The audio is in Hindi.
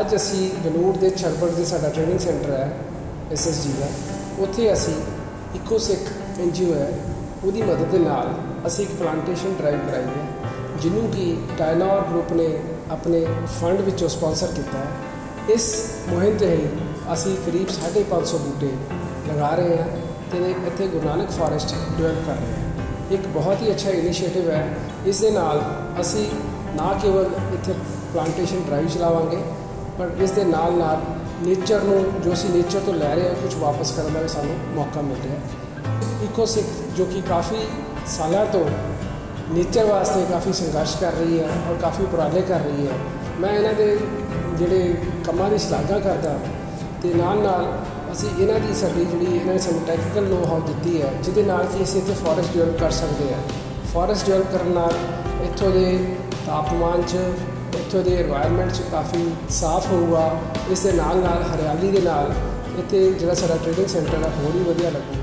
ਅੱਜ ਅਸੀਂ ਬਲੂੜ ਦੇ ਛਰਬੜ ਦੇ ਸਾਡਾ ट्रेनिंग सेंटर है SSG का ਉੱਥੇ ਅਸੀਂ EcoSikh NGO है ਉਹਦੀ ਮਦਦ ਦੇ ਨਾਲ ਅਸੀਂ ਇੱਕ ਪਲਾਂਟੇਸ਼ਨ ਡਰਾਈਵ ਕਰਾਈ ਹੈ ਜਿਹਨੂੰ ਕਿ ਟਾਇਨੌਰ ਗਰੁੱਪ ਨੇ ਆਪਣੇ ਫੰਡ ਵਿੱਚੋਂ ਸਪਾਂਸਰ ਕੀਤਾ ਹੈ। ਇਸ ਮੁਹਿੰਮ ਤਹਿਤ ਅਸੀਂ ਕਰੀਬ 550 ਬੂਟੇ ਲਗਾ ਰਹੇ ਹਾਂ ਤੇ ਇੱਥੇ ਗੁਰੂ ਨਾਨਕ ਫੋਰੈਸਟ ਡਿਵੈਲਪ ਕਰ ਰਹੇ ਹਾਂ। ਇੱਕ ਬਹੁਤ ਹੀ ਅੱਛਾ ਇਨੀਸ਼ੀਏਟਿਵ ਹੈ। ਇਸ ਦੇ ਨਾਲ ਅਸੀਂ ਨਾ ਕੇਵਲ ਇੱਥੇ ਪਲਾਂਟੇਸ਼ਨ ਡਰਾਈਵ ਚਲਾਵਾਂਗੇ पर इस दे नाल नाल नेचर में जो असी नेचर तो लै रहे हैं कुछ वापस करने का भी सानू मौका मिल रहा है। EcoSikh जो कि काफ़ी सालों तो नेचर वास्ते काफ़ी संघर्ष कर रही है और काफ़ी उपराले कर रही है। मैं इन्हां दे जिहड़े कामां दी सलाह करदा ते नाल नाल असी इन्हां दी साडी जिहड़ी इन्हां ने सानू टैक्निकल नो हाउ दित्ती है जिहदे नाल कि असी इत्थे फॉरेस्ट डेवलप कर सकते हैं। फॉरेस्ट डेवलप करन नाल इत्थों दे तापमान च इतों के एनवायरमेंट काफ़ी साफ होगा। इस दे नाल नाल हरियाली के नाल इत्थे जिहड़ा साडा ट्रेनिंग सेंटर है होर भी वधिया लगेगा।